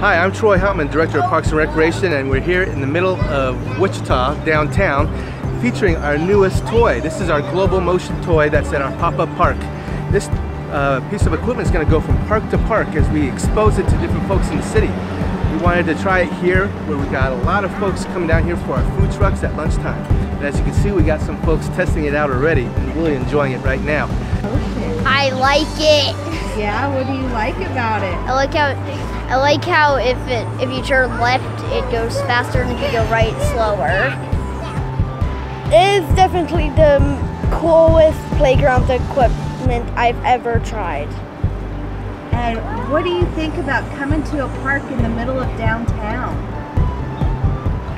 Hi, I'm Troy Hauptman, Director of Parks and Recreation, and we're here in the middle of Wichita, downtown, featuring our newest toy. This is our Global Motion toy that's at our pop-up park. This piece of equipment is going to go from park to park as we expose it to different folks in the city. We wanted to try it here, where we got a lot of folks coming down here for our food trucks at lunchtime. And as you can see, we got some folks testing it out already and really enjoying it right now. Okay. I like it. Yeah, what do you like about it? I like how if you turn left, it goes faster, and if you go right, slower. It's definitely the coolest playground equipment I've ever tried. And what do you think about coming to a park in the middle of downtown?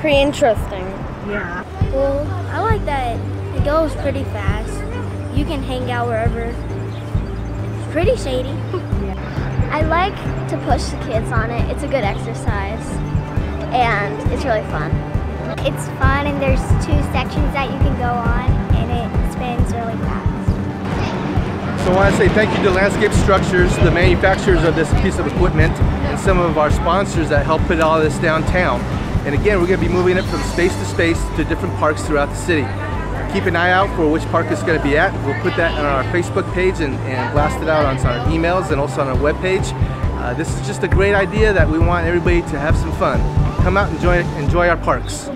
Pretty interesting. Yeah. Well, I like that it goes pretty fast. You can hang out wherever. It's pretty shady. Yeah. I like to push the kids on it. It's a good exercise, and it's really fun. It's fun, and there's two sections that you can go on, and it spins really fast. So I want to say thank you to Landscape Structures, the manufacturers of this piece of equipment, and some of our sponsors that helped put all this downtown. And again, we're going to be moving it from space to space to different parks throughout the city. Keep an eye out for which park it's going to be at. We'll put that on our Facebook page and blast it out on our emails and also on our webpage. This is just a great idea that we want everybody to have some fun. Come out and enjoy our parks.